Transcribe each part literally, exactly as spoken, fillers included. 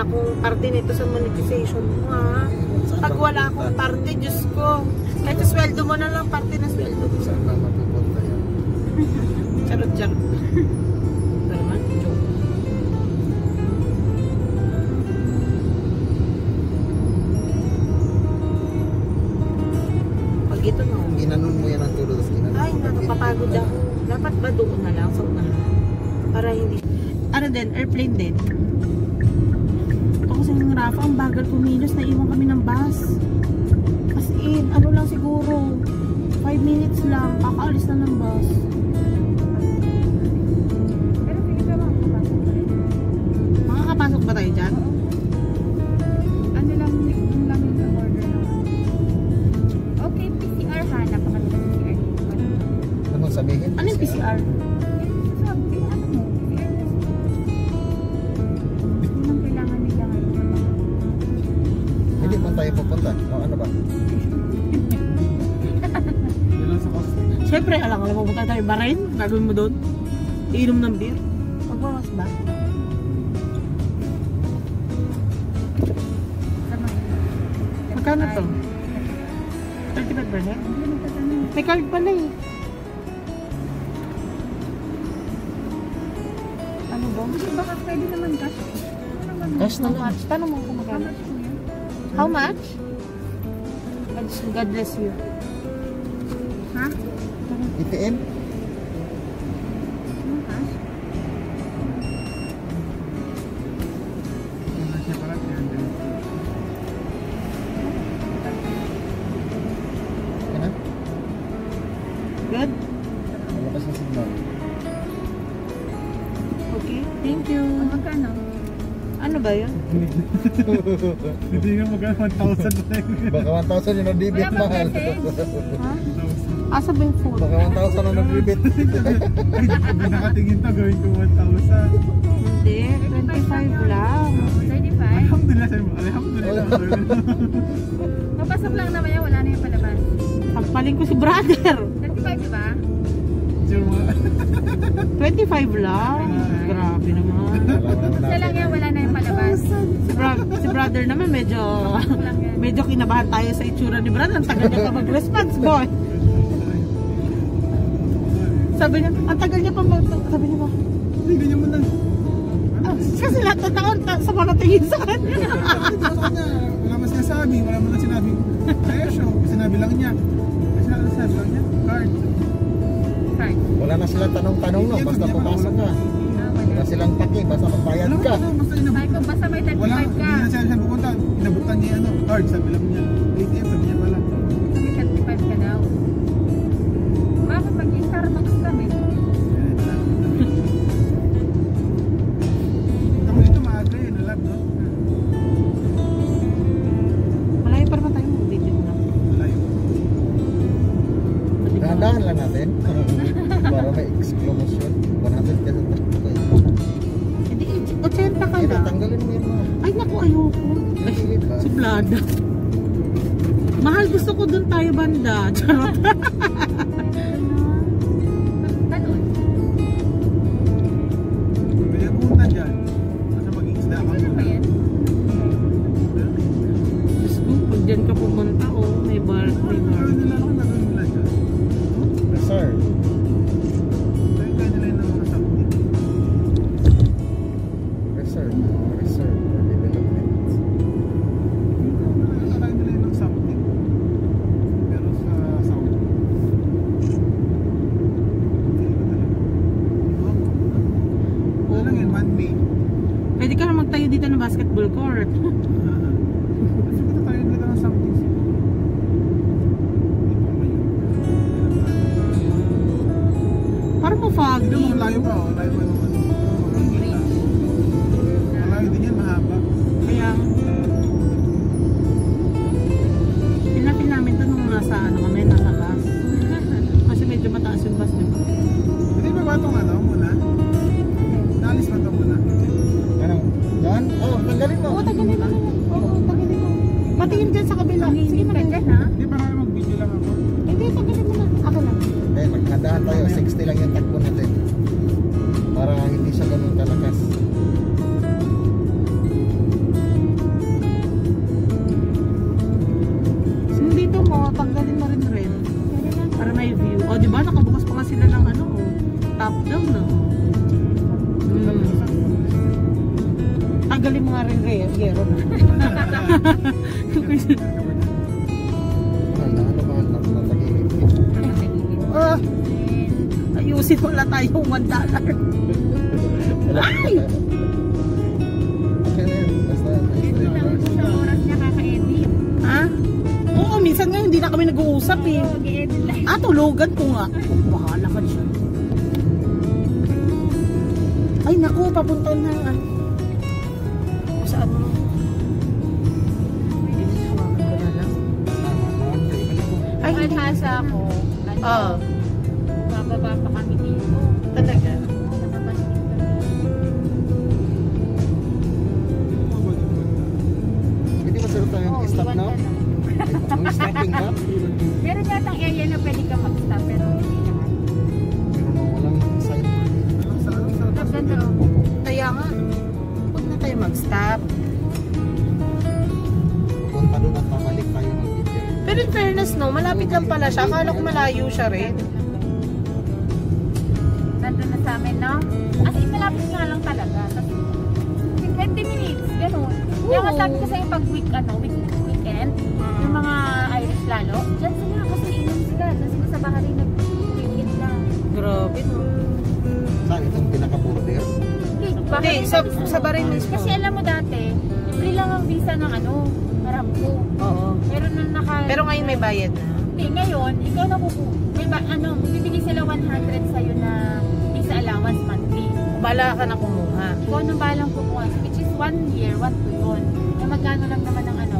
Akong parte nito sa monetization mo, ha? Pag wala akong parte, Diyos ko, kahit sweldo mo na lang, parte na sweldo mo. Saan ka mapupunta yan? Charot-charot. Pero man, joke. Pag ito na, ginanon mo yan ang tulog. Ay, nakapapagod ako. Dapat ba doon na lang sa unahan? Para hindi... Ano din? Airplane din. Kasing Rafa, ang bagal kumilos, naiwan kami ng bus. As in, ano lang siguro, five minutes lang, kakaalis na ng bus. Pero pili ka makakapasok pa rin. Makakapasok ba tayo dyan? Oo. Ano lang, yung lang yung order naman. Okay, P C R ha, napakala ng P C R. Ano mong sabihin? Ano yung P C R? Siyempre, alam alam mo punta tayo barain, gagawin mo doon, iinom ng beer, magbawas ba? Magkano to? thirty-five percent? May card pala eh. Ano ba? Baka pwede naman cash. Cash na lang. Tanong mo kung magkano. How much? God bless you. Ha? I P M? Ano ka? Ano? Good? Malakas na signal. Okay, thank you. Magkano? Ano ba yun? Hindi nga magkano one thousand na yun. Baka one thousand yun ang debit mahal. Ha? Asa ba yung phone? Baka one thousand ang nag-debit. Hindi nakatingin to, gawin ko one thousand. Hindi, twenty-five lang. thirty-five? Alhamdulillah sa'yo mo. Alhamdulillah. Mapasok lang naman yan, wala na yung palabas. Pagpaling ko si brother. thirty-five diba? twenty-five lang. Grabe naman. Kasi lang yan, wala na yung palabas. Si, bro si brother naman medyo medyo kinabahan tayo sa itsura ni brother. Ang tagal niya pa mag-response, boy. Sabi niya, ang tagal niya pa mag... Sabi niya ba? Hindi, ganyan mo lang. Ah, kasi lahat na taon, sa mga tingin sa kanya. Wala mas nasabi, wala mo lang sinabi. Presyo, sinabi lang niya. Kasi sinabi lang niya, card. Wala na silang tanong-tanong no, basta pumasok ka. Wala silang paki, basta magbayad ka. Basta may thirty-five ka. Hindi na siya pupunta, inabutan niya ano, card, sabi lang niya, A T M, sabi niya wala. May thirty-five ka daw. Bakit mag-i-star matos kami? Ito mo dito maaga eh, nalag no? Malayo pa naman tayo mag-video na. Malayo. Dahan-dahan lang natin. Para may exclamation. one hundred ka na. Hindi, eighty ka na. Tanggalin mo yun mo. Ay naku, ayoko. Ay, suplada. Mahal, gusto ko dun tayo banda. Charot. Tanod. May nagunta dyan. Masa mag-iisda ako. Ano ba yan? Diyos ko, pag dyan ka pumunta, oh, may bar, may bar. Ano na lang naman nila dyan? Yes, sir. Para hindi siya ganun talakas. Actually, mga rin-reyero na. Ah! Ayusin wala tayong one dollar. Ay! Ito lang sa oras niya kaka-edit. Ha? Oo, minsan nga hindi na kami nag-uusap eh. Ah, tulugan ko nga. Bahala ka siya. Ay, naku, papunta na. Saan mo? Ay, hindi. Matasa ako. Oo. Bababa pa kami dito. Talaga? Hindi masarap tayo mag-stop na? Mag-stopping na? Meron yatang area na pwede ka mag-stop pero hindi naman. Pero walang side. Kaya nga. Huwag na tayo mag-stop. Punta doon at pabalik tayo mag-video. Pero in fairness no, malapit lang pala siya. Akala ko malayo siya rin. Nandun na sa amin no? As in malapit nga lang talaga. twenty minutes, gano'n. Kaya nga sabi ko sa'yo pag week, ano, week, weekend, yung mga Irish lalo, dyan sila kasi inom sila. Dyan sila sa bahay rin nag-weekend lang. Grabe no? Saan itong pinaka-border? Hindi, sa, sa Bahrain mismo. Kasi alam mo dati, libre lang ang visa ng ano, Aramco. Oo. Pero nung naka... Pero ngayon may bayad na. Hindi, ngayon, ikaw nakukuha. May ba, ano, bibigay sila one hundred sa'yo na visa allowance monthly. Bala ka na kumuha. Ikaw nang balang kumuha, which is one year, one to yun. E magkano lang naman ang ano?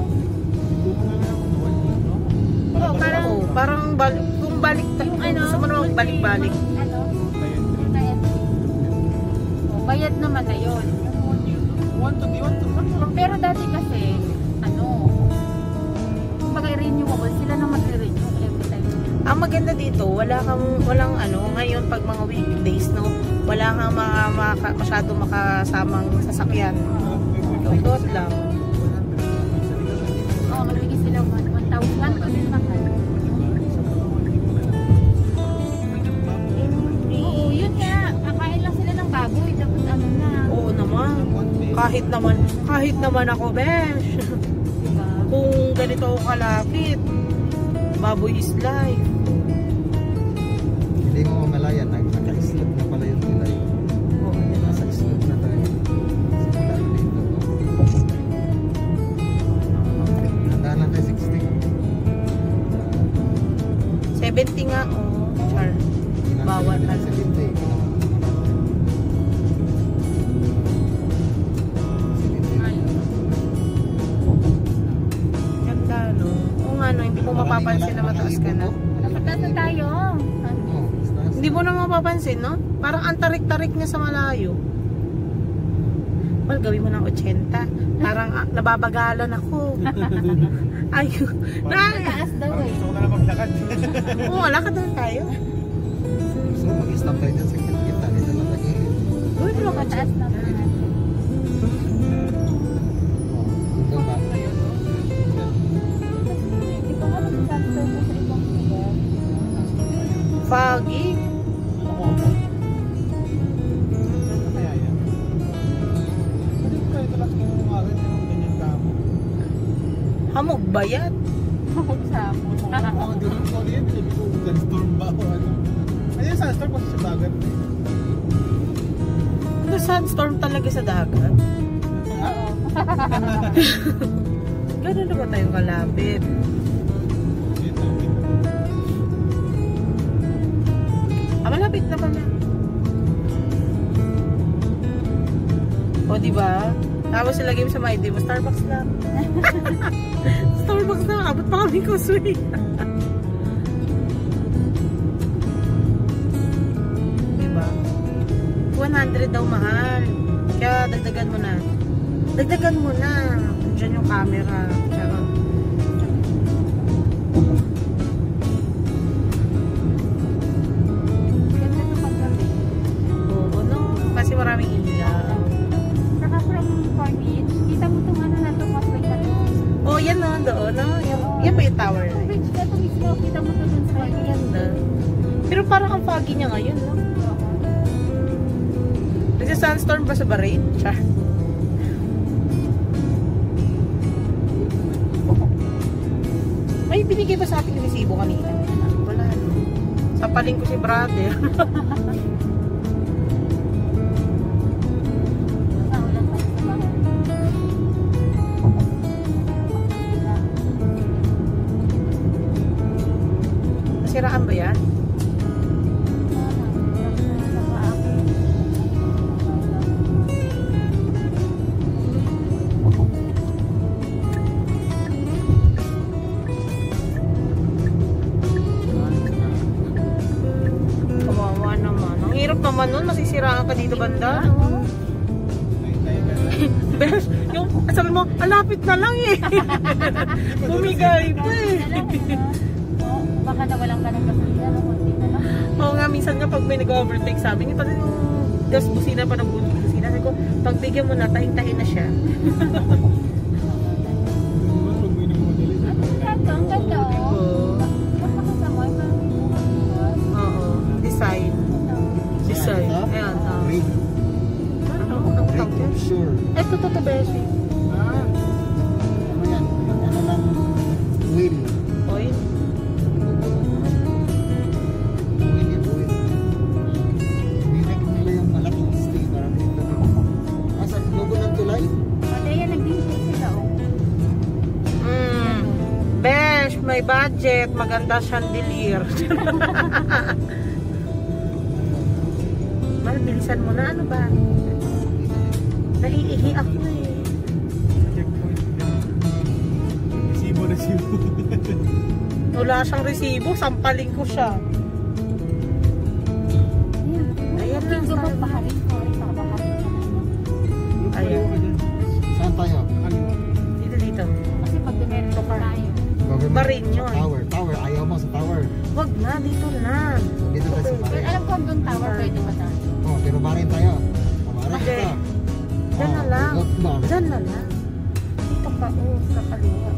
Oo, parang... Oo, parang balik, kung balik, yung ano, gusto mo naman balik-balik. Bayad naman na yun. Pero dati kasi, ano, kung bagay renewable, sila na mag-renew every time. Ang maganda dito, wala kang, walang ano, ngayon pag mga weekdays, no, wala kang mga, maka, masyado makasamang sasakyan. Doon lang. Oo, magbigay sila one thousand. Kahit naman, kahit naman ako, besh. Kung ganito ako kalapit, baboy is life. Hindi mo mamalayan, nagka-islot na pala yung nilay. Oo, nasa islot na tayo. Simula dito. Nandaan na tayo sixty. seventy nga, oh, char. Bawal na. seventy. Mapapansin na mataas ka na. Mataas na tayo. Hindi mo na mapapansin, no? Parang antarik-tarik niya sa malayo. Well, gawin mo ng eighty. Parang ah, nababagalan ako. Ayun. Mataas daw eh. Gusto ko na maglakad. Oo, lakad na tayo. Gusto ko mag-stop tayo dyan sa kita. Dito na tayo. Uy, pero mataas na tayo. Foggy. Hamog bayat. Hamog sa hamog. Ako din ko din pinipigugan storm ba o ano. Ayun sandstorm kasi sa dagat. Ano sandstorm talaga sa dagat? Oo. Ganun na ba tayong kalapit? Malapit na pala. O diba? Tapos sila game sa Maide mo. Starbucks na. Starbucks na. Abot pa kami Causeway. Diba? one hundred daw mahal. Kaya dagdagan mo na. Dagdagan mo na. Diyan yung camera. Charot. Maraming ilaw. Saka from four beach, kita mo itong ano na itong Causeway na ito. Oh, yan na, doon. No? Yan, oh, yan pa yung tower. Itong bridge na ito mismo, kita mo ito doon sa four beach. Ganda. Pero parang ang foggy niya ngayon, no? Nagsa-sunstorm ba sa Bahrain? Char. Ay, binigay ba sa atin yung resibo kanina? Wala. Sapaling ko si brother. Nasiraan ba yan? Naman nun, masisiraan ka dito banda. Yung sabi mo, alapit na lang eh. Bumigay po eh. Baka nawalang ka ng gasolina, konti na lang. Oo nga, minsan nga pag may nag-overtake sa amin, pati yung gas busina pa ng buti busina, sabi ko, pagbigyan mo na, tahing-tahin na siya. Ang ganda oh. Basta mo ay design. Design. Ayan, ah. Parang ako nakutang yan. Ito, ito, ito, Beshi. Ah. Ano yan? Ano lang? Wheel. Oil. Wheel yung oil. Direct nila yung malaking stay. Asa, logo ng tulay? Madaya, nag-bintay sila, oh. Besh, may budget. Maganda chandelier. Bilisan mo na, ano ba? Naiihi ako eh. Resibo, resibo. Wala siyang resibo, sampaling ko siya. Ayan na. Saan tayo? Dito, dito. Kasi pag dinerito ka tayo. Barin yun. Tower, tower. Ayaw mo sa tower. Wag na, dito na. Dito tayo sa barin. Alam ko doon tower pwede ba tayo? Pero barin tayo. Barin okay. Ka. Diyan na lang. Diyan na lang. Dito pa. Oo, kapaliwa.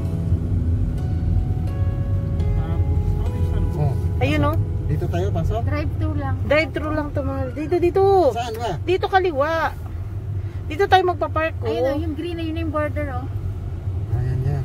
Ayun o. Dito tayo, pasok? Drive-thru lang. Drive-thru lang ito, mahal. Dito, dito. Saan ba? Dito, kaliwa. Dito tayo magpapark o. Ayun o, yung green na yun yung border o. Ayan yan.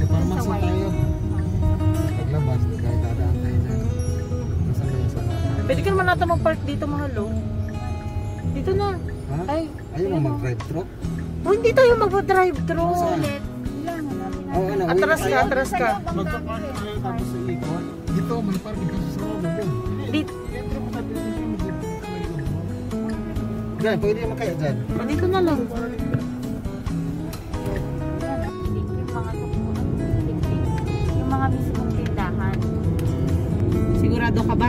Sa parmasa tayo. Paglabas, kahit dadaan tayo dyan. Pwede ka naman natin mag-park dito, mahal, oh. Dito na. Ha? Ay, ayaw mo mag-drive-thru? Oh, hindi tayo mag-drive-thru. Ulit. Oo, ano. Atras ka, atras ka. Magka-park tayo tapos sa ikon. Dito, may park dito sa Robin. Dito. Diyan, pwede naman kayo dyan. Dito na lang. Yung mga misikong tindahan. Sigurado ka ba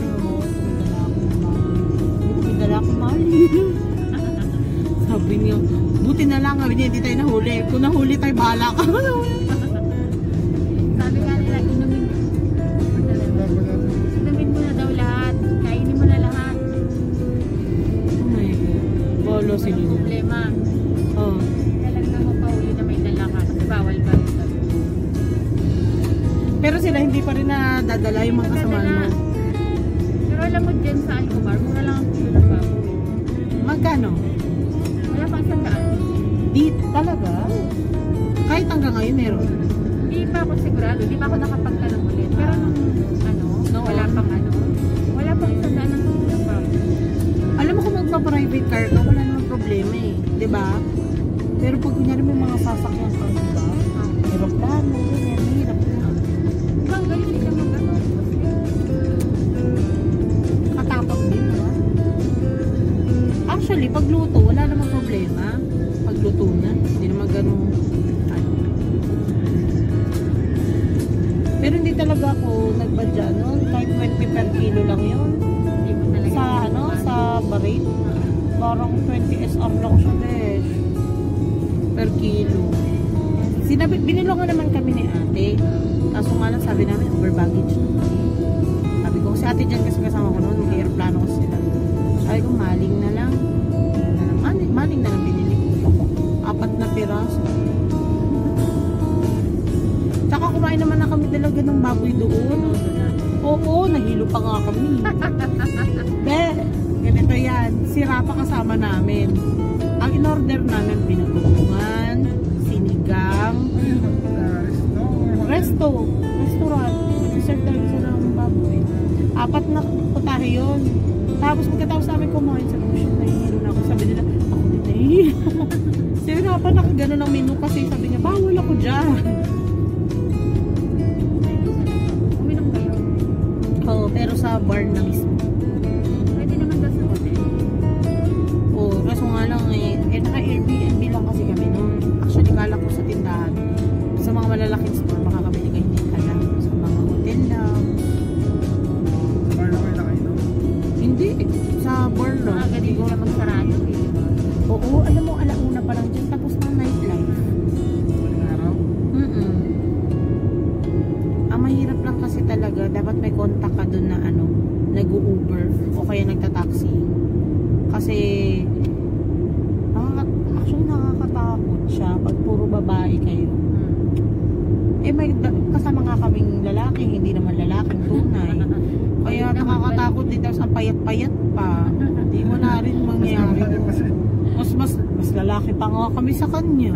mali. Sabi niya, buti na lang, sabi niya, hindi tayo nahuli. Kung nahuli tayo, bahala ka. Sabi nga nila, inumin mo. Inumin mo na daw lahat. Kainin mo na lahat. Oh my God. Bolo sila. Problema. Oo. Talagang magpahuli na may dala ka. Bawal ba? Pero sila hindi pa rin nadadala yung mga kasamaan mo. Pero alam mo dyan sa Alcobar, mura lang ang pula ba? Magkano? Wala pang isang daan. Di talaga? Kahit hanggang ngayon meron? Di pa ako sigurado. Di pa ako nakapagtanong ulit. Pero nung ano, no, wala pang ano. Wala pang isang daan ang pula ba? Alam mo kung magpa-private car ka, wala namang problema eh. Diba? Pero pag kunyari may mga sasakyan ka, diba? Aeroplano, ganyan, hirap na. Diba, ganyan, hindi ka mag-ano. talaga ako nagbadya noon. Kahit twenty per kilo lang yun. Sa ano, sa barit. Parang twenty S R lang siya, besh. Per kilo. Sinabi, binilong naman kami ni ate. Kaso nga lang sabi namin, over baggage. Sabi ko, si ate dyan kasi kasama ko noon. Mag-aeroplano ko sila. Sabi ko, maling na lang. Maling, maling na lang binili ko. Apat na piraso. Tsaka kumain naman na kami talaga ng baboy doon. Oo, nahilo pa nga kami. Be, ganito yan. Sira pa kasama namin. Ang in-order namin, binutungan, sinigang, resto, restaurant. Reserve talaga sila ng baboy. Apat na putahe yun. Tapos pagkatapos namin kumain, sabi ko siya, nahihilo na ako. Sabi nila, ako din nahihilo. Sabi na pa, nakagano ng menu kasi sabi niya, bawal ako dyan. Pero sa bar na mismo. Pwede naman daw sa hotel. Oo, kaso nga lang eh, eh naka-Airbnb lang kasi kami noon. Actually, kala ko sa tindahan. Sa mga malalaking store, baka kami nagay din ka lang. Sa mga hotel lang. Sa bar na kayo nakainom? Hindi, sa bar na. Nakagaling ko na magsarayo eh. Oo, alam mo, alauna pa lang dyan. Tapos na nightlife. Walang araw? Mm-mm. Ang mahirap lang kasi talaga, dapat may contact ka doon na ano, nag-u-Uber o kaya nagta-taxi. Kasi nakaka actually nakakatakot siya pag puro babae kayo. Hmm. Eh may kasama nga kaming lalaki, hindi naman lalaking tunay. Kaya nakakatakot din, tapos ang payat-payat pa. Hindi mo na rin mangyari. Mas, mas, mas lalaki pa nga kami sa kanya.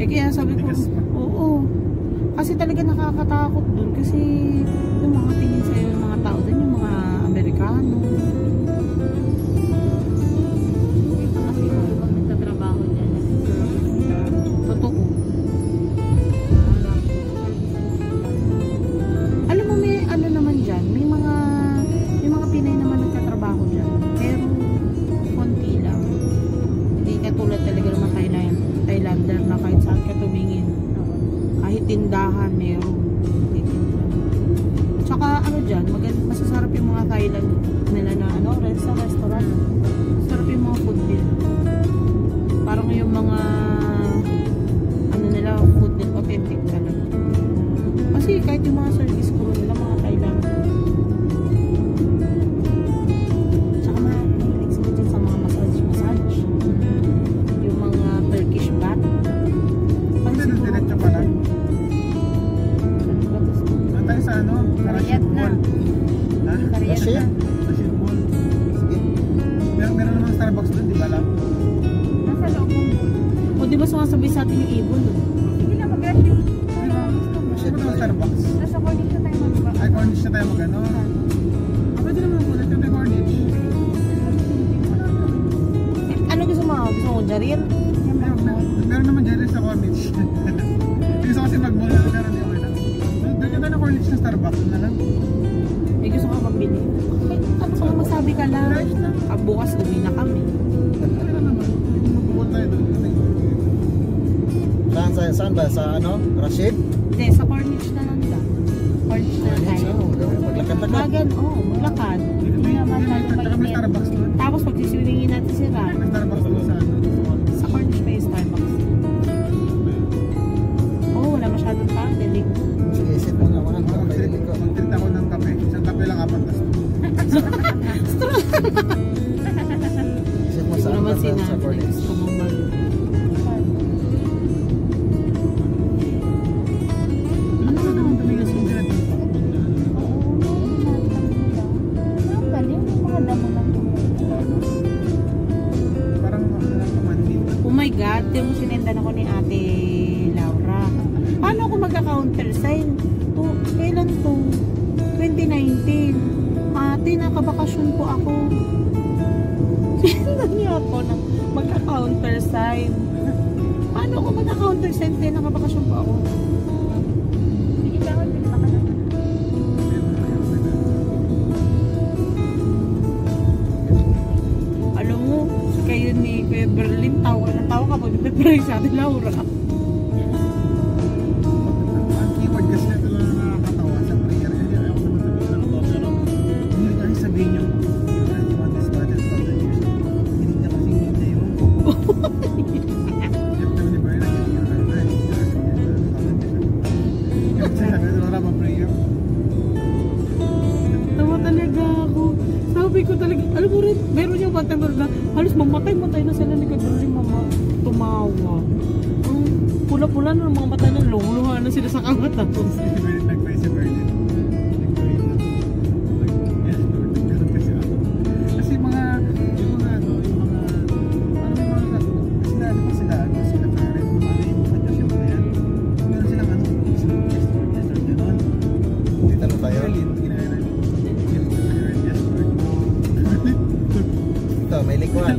Eh kaya sabi ko, oo. Kasi talaga nakakatakot dun kasi yung mga tingin sa'yo yung mga tao dun, yung mga Amerikano. Kasi kapag nagtatrabaho dyan, totoo. Alam mo, may ano naman dyan, may mga may mga Pinay naman nagtatrabaho dyan. Pero konti lang. Hindi katulad talaga ng mga Thailand, Thailander na kahit saan ka tumingin. Kahit tindahan, meron. Tsaka ano dyan, masasarap yung mga Thailand nila na ano, sa restaurant. Masarap yung mga food nila. Parang yung mga ano nila, food nila, authentic talaga. Kasi kahit yung mga service crew nila, mga Thailand. Tsaka mga expert dyan sa mga massage-massage. Yung mga Turkish bath. Pansin ko. Karayat na. Ha? Karayat na. Rashid Mall. Sige. Pero meron naman Starbucks doon, di ba lang? Nasa loob mo. O di ba sumasabi sa atin yung ibon? Sige lang, mag-rashid. Rashid Mall Starbucks. Nasa Cornish na tayo mag-ano. Ay, Cornish na tayo mag-ano. Pwede naman po, nagtang na Cornish. Ano gusto mo? Gusto mo jarir? Meron naman jarir sa Cornish. Gusto kasi mag-mall na meron yun. Nagkita na Cornish na Starbucks na lang. May gusto ka magbili. Ano ka lang masabi ka lang? Bukas umi na kami. Ano na naman? Pupunta tayo doon. Saan ba? Saan ba? Sa ano? Rashid? Hindi, sa Cornish na lang lang. Cornish na lang tayo. Maglakad-lakad? Magan, oo. Maglakad. Hindi naman tayo pag-inip. Tapos magsisiwingin natin si Ram. May Starbucks doon sa ano? Sa Cornish may Starbucks. Oo, wala masyadong pa. Delik. Sige-isip mo naman. Mag-treat ako ng kape. Isang kape lang apat na straw. Straw! Isip mo saan ba sa Cornish? Ano ba naman tumigas yung dito? Ang galing. Maganda mo lang tumigas. Parang maganda tumanin. Oh my God! Yung sinendan ako ni Ate Laura. Paano ako magka-countersign? Kailan to? twenty nineteen. Ate, nakabakasyon po ako. Sindan niya ako ng magka-countersign. Paano ako magka-countersign? Kaya nakabakasyon po ako. Sige, gawin. Alam mo, kayo ni Beverly, tawa na tawa ka po ni Beverly sa atin, Laura. Ang keyword kasi ito lang nakakatawa. Matay mo na. Halos mamatay-matay na sila ni Katrina, mama. Tumawa. Ang pula-pula na mga mata na luluha na sila sa kamat na. Nag-pray si Bernard. Nag-pray na. Nag-pray na. Kasi mga, yung mga, yung mga, ano yung mga, kasi na, ano sila, ano sila, parang, ano yung mga Diyos yung mga yan. Meron silang, ano, isang gesture, gesture, gano'n. Dito na tayo. Ginagalan. Ito, may likuan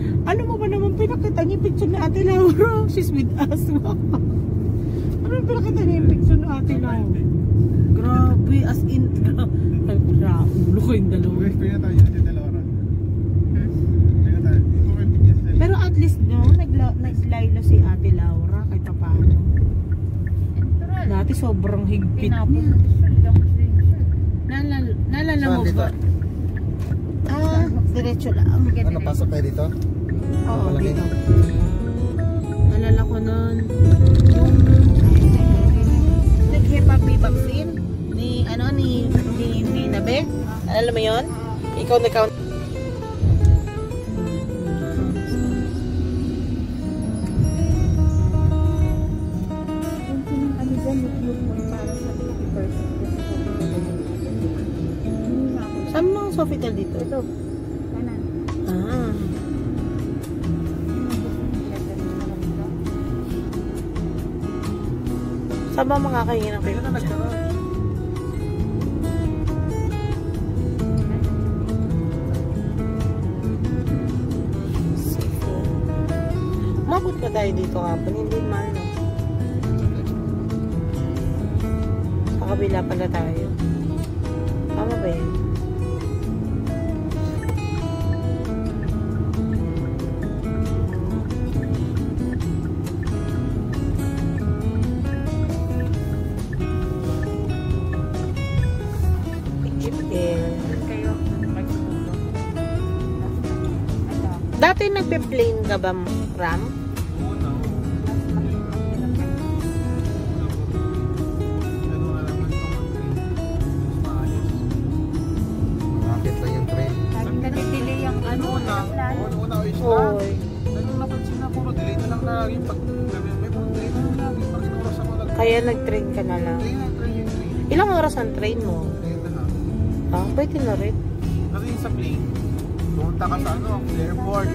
ano mo ba naman pinakita niya picture ni Ate Laura, she's with us. Ano pinakita niya picture ni Ate Laura? Grabe, as in, grabe, grabe, ulo ko yung dalawa. Pagpray na tayo si Ate Laura. Pero at least no, naglaylo si Ate Laura kahit paano. Dati sobrang higpit niya. Nalala, nalala mo ba? Ah, diretso lang. Ano, pasok kayo dito? Oo, dito. Nalala ko nun, yung nag-hip-hop-hip-hop scene ni, ano, ni Nabe. Nalala mo yun? Ikaw na-count. Saan mga hospital dito? Ito. Kanan. Ah. Saan ba mga kainan ang pwede? Mabot na tayo dito kapag hindi man. Kabila pala tayo. Tama ba yan? Dati nagpe-plane ka ba, Ram? Kaya nag-train ka na lang. Ilang oras ang train mo? Ah, pwede na rin. Kasi sa plane, pumunta ka sa ano, airport.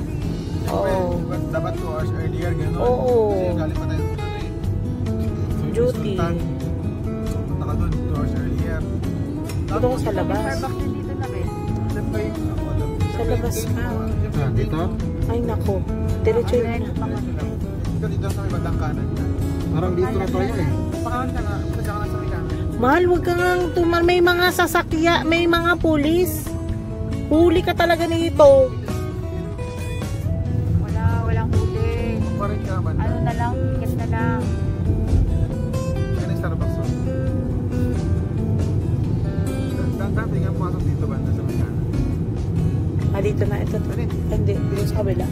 Oo. Dapat two hours earlier, gano'n. Oo. Kasi galing pa tayo sa plane. Duty. Pumunta ka doon, two hours earlier. Dito ko sa labas. Sa labas ka. Dito? Ay, nako. Diretso yun na. Dito dito sa may bandang kanan ka. Parang dito na tayo eh. Pakawanta nga, punta ka na sa Amerikano. Mahal, huwag ka nga tumal. May mga sasakya, may mga pulis. Huli ka talaga nito. Wala, walang huli. Ano na lang, ticket na lang. Yan ang Starbucks. Dati nga pumasok dito ba na sa Amerikano? Ah, dito na. Ito. Hindi, dito sa kabila.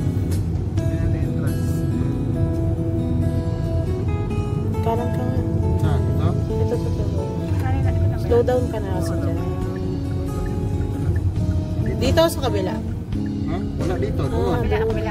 Parang ka nga. Ah, ito? Ito, ito, ito. Slow down ka na kasi dyan. Dito sa kabila? Ha? Wala dito. Ah, dito.